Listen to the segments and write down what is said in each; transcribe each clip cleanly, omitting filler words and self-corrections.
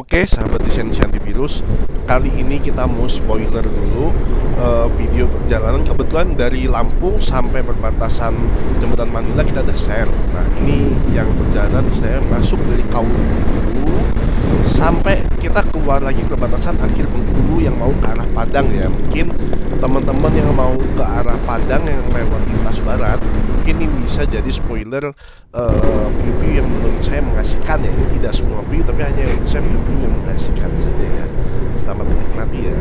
Oke, sahabat Lisensiantivirus, kali ini kita mau spoiler dulu video perjalanan. Kebetulan dari Lampung sampai perbatasan Jembatan Manila kita udah share. Nah, ini yang perjalanan saya masuk dari Kaur sampai kita keluar lagi perbatasan akhir Bengkulu yang mau ke arah Padang ya. Mungkin teman-teman yang mau ke arah Padang yang lewat Lintas Barat, mungkin ini bisa jadi spoiler preview yang menurut saya mengasihkan ya. Ini tidak semua preview, tapi hanya saya preview yang mengasihkan saja ya. Selamat menikmati ya.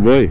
boy.